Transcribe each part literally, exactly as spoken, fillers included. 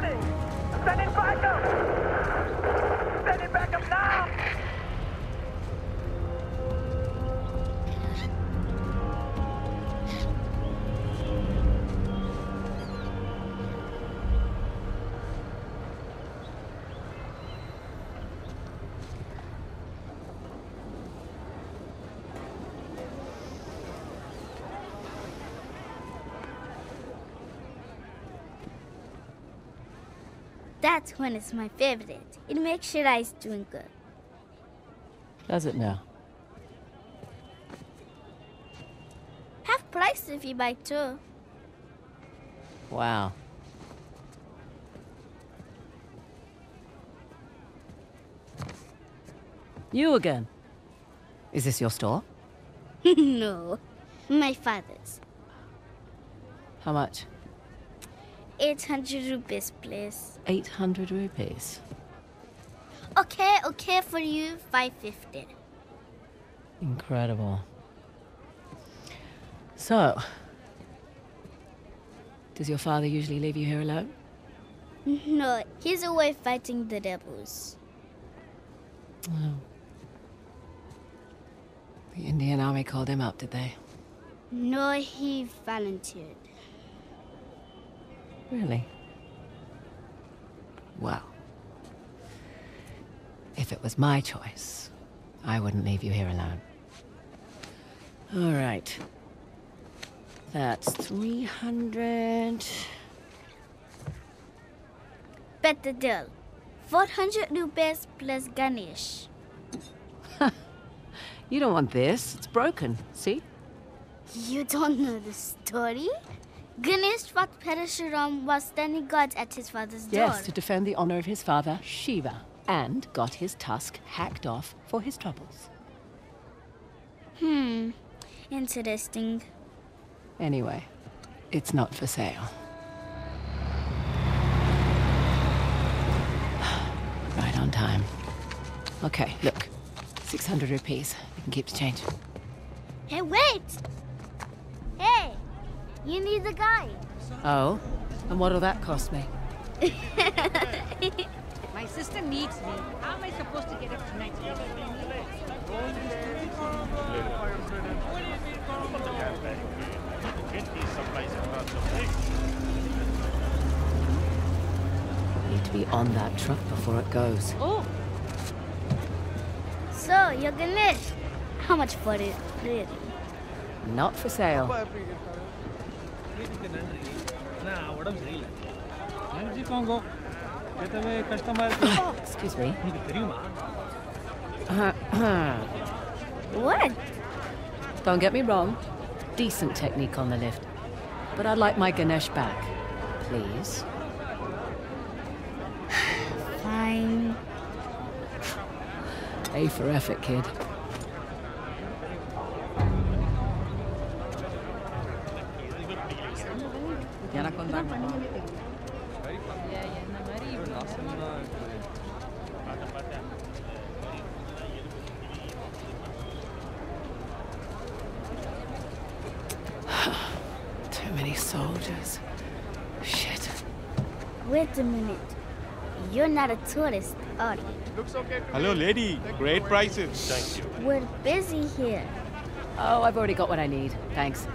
landing! Send it back up! Send it back up now! That's when it's my favorite. It makes your eyes twinkle. Does it now? Half price if you buy two. Wow. You again. Is this your store? No, my father's. How much? eight hundred rupees, please. eight hundred rupees. Okay, okay, for you, five fifty. Incredible. So, does your father usually leave you here alone? No, he's away fighting the rebels. Oh. The Indian army called him up, did they? No, he volunteered. Really? Well, if it was my choice, I wouldn't leave you here alone. All right. That's three hundred. Better deal. four hundred rupees plus Ganesh. You don't want this. It's broken. See? You don't know the story? Ganesh fought Parashuram while standing guard at his father's door. Yes, to defend the honor of his father, Shiva, and got his tusk hacked off for his troubles. Hmm, interesting. Anyway, it's not for sale. Right on time. Okay, look, six hundred rupees. You can keep the change. Hey, wait! Hey! You need the guy. Oh? And what'll that cost me? My sister needs me. How am I supposed to get up tonight? I need to be on that truck before it goes. Oh! So, you're gonna... How much for it, really? Not for sale. Oh, excuse me. What? Don't get me wrong. Decent technique on the lift. But I'd like my Ganesh back. Please. Fine. A for effort, kid. Too many soldiers. Shit. Wait a minute. You're not a tourist, are you? Looks okay. Hello, lady. Great prices. Thank you. We're busy here. Oh, I've already got what I need. Thanks.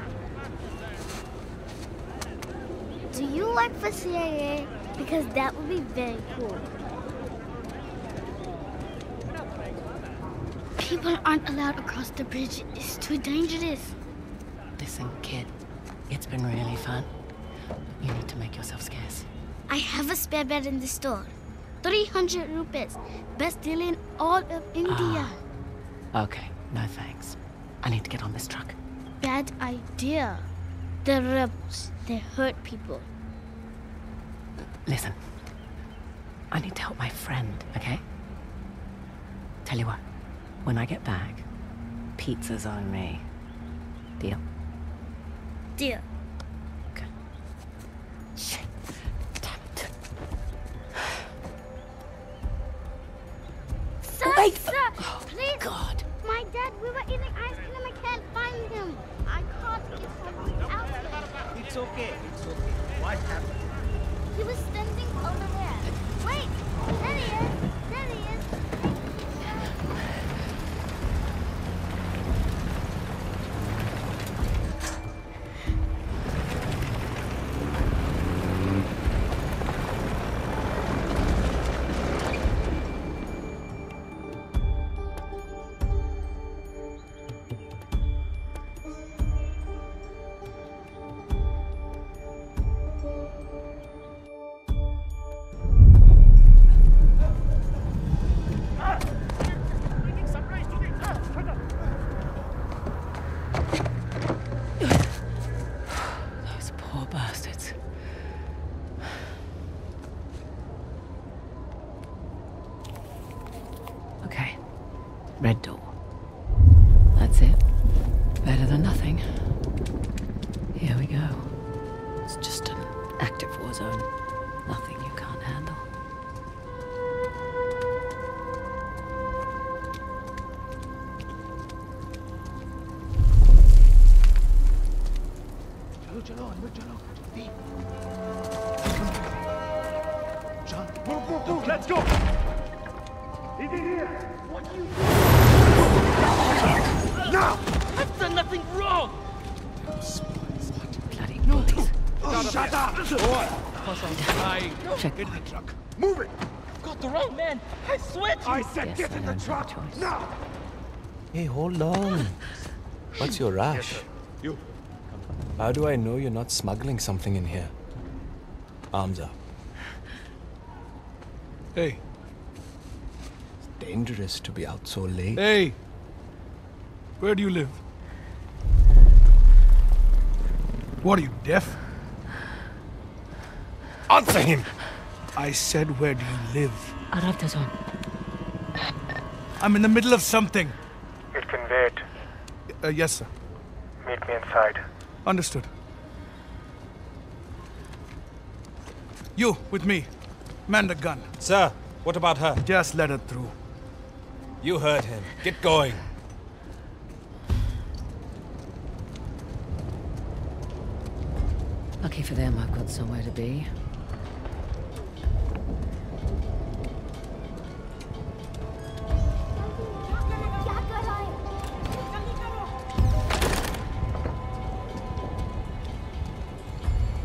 Do you work for C I A? Because that would be very cool. People aren't allowed across the bridge. It's too dangerous. Listen, kid. It's been really fun. You need to make yourself scarce. I have a spare bed in the store. three hundred rupees. Best deal in all of India. Ah. Okay, no thanks. I need to get on this truck. Bad idea. The rebels, they hurt people. Listen, I need to help my friend, okay? Tell you what, when I get back, pizza's on me. Deal? Deal. Okay. Shit. Damn it. Sir, wait. Sir, oh, please. God. My dad, we were eating ice cream. I can't find him. I can't get something out of it. It's okay. It's okay. What happened? He was standing over Red door. That's it. Better than nothing. Here we go. It's just an active war zone. Nothing you can't handle. Let's go! Leave it here! What do you do? Now! I've done nothing wrong! Bloody no. Bullies. Oh, shut, shut up! Boy, I'm Check. Get in the truck. Move it! I've got the wrong man! I swear to you! I said yes, get in the truck! Now! Hey, hold on. What's your rush? Yes, you. How do I know you're not smuggling something in here? Arms up. Hey. It's dangerous to be out so late. Hey! Where do you live? What are you, deaf? Answer him! I said, where do you live? I'm in the middle of something. You can wait. Uh, yes, sir. Meet me inside. Understood. You, with me. Man the gun. Sir, what about her? Just let her through. You heard him. Get going. Lucky for them, I've got somewhere to be.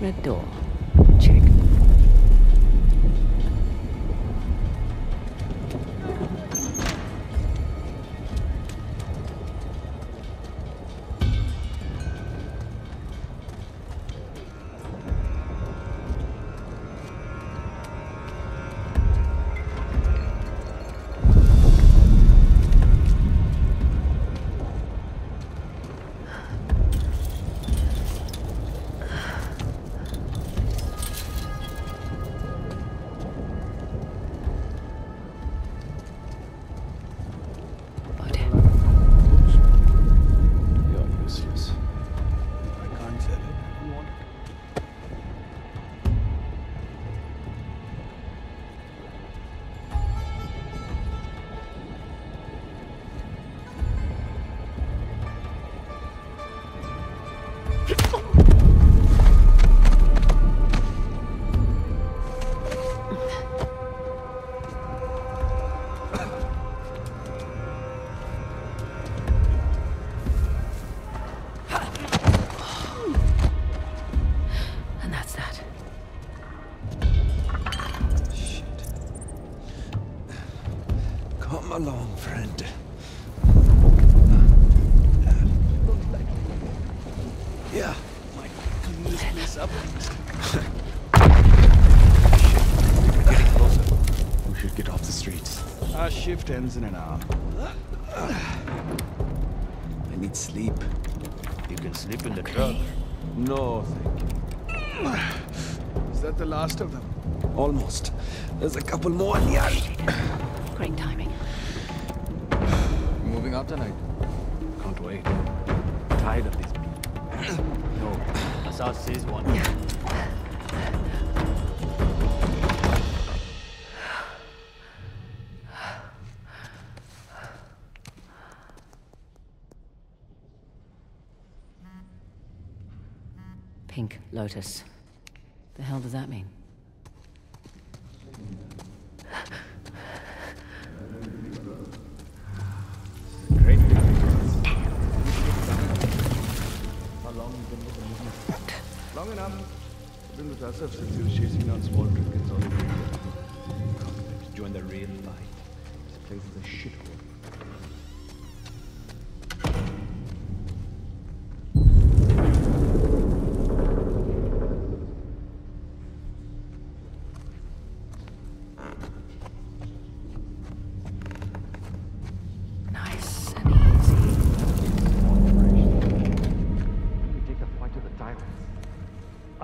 Red door. Check. Ends in an hour. I need sleep. You can sleep in the truck. No, thank you. Is that the last of them? Almost. There's a couple more in here. Great timing. Moving out tonight. Can't wait. I'm tired of these people. No, Anasov sees one. Pink Lotus. The hell does that mean? Great. How long have you been with the movement? Long enough. I've been with Anasov since he was chasing down small trinkets all over England. Join the real fight. This place is a shithole.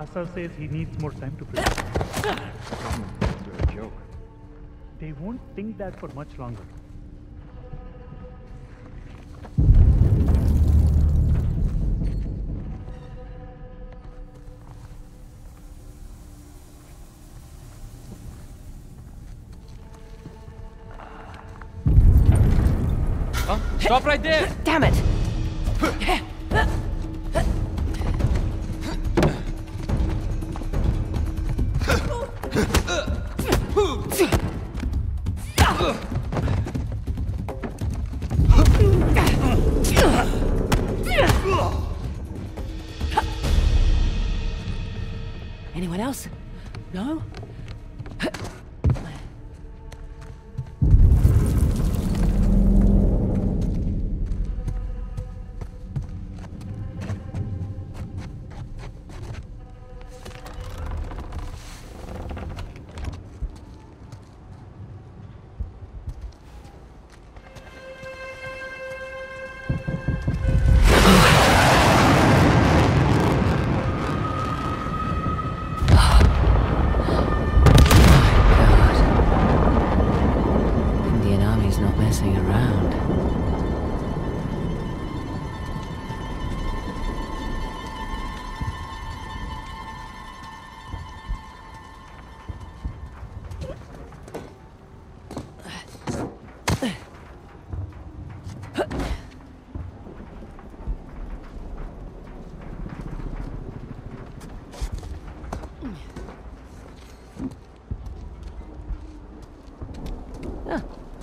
Anasov says he needs more time to prepare. They won't think that for much longer. Stop right there! Damn it! Anyone else? No?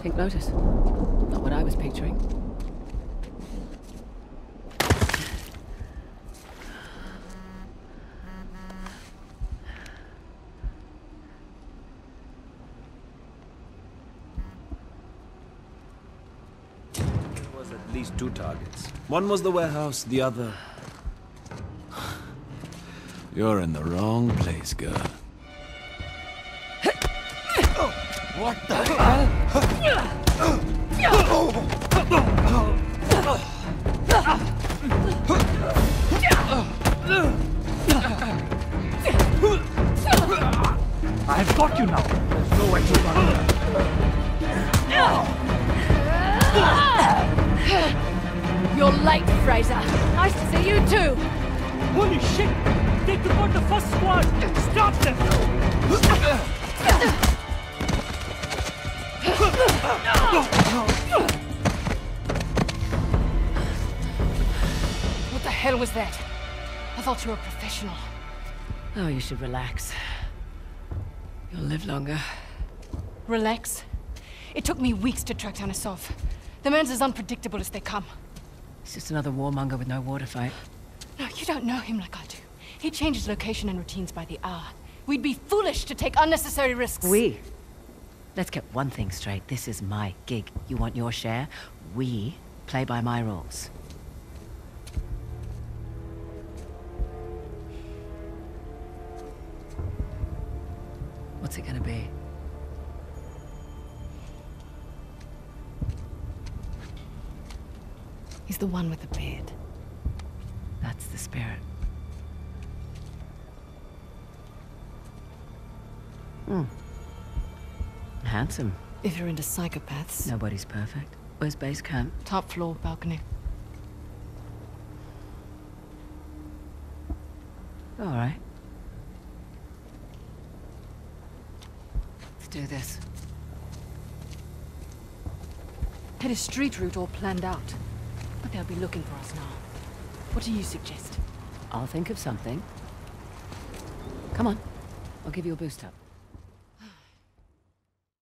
Pink Lotus. Not what I was picturing. There was at least two targets. One was the warehouse, the other... You're in the wrong place, girl. What the hell? I've got you now. There's no way to run. You're late, Fraser. Nice to see you too. Holy shit! They took out the first squad. Stop them. What the hell was that? I thought you were a professional. Oh, you should relax. You'll live longer. Relax? It took me weeks to track down Anasov. The man's as unpredictable as they come. He's just another warmonger with no water fight. No, you don't know him like I do. He changes location and routines by the hour. We'd be foolish to take unnecessary risks. We? Let's get one thing straight. This is my gig. You want your share? We play by my rules. What's it gonna be? He's the one with the beard. That's the spirit. Hmm. Handsome. If you're into psychopaths. Nobody's perfect. Where's base camp? Top floor, balcony. All right. Let's do this. Had a street route all planned out. But they'll be looking for us now. What do you suggest? I'll think of something. Come on. I'll give you a boost up.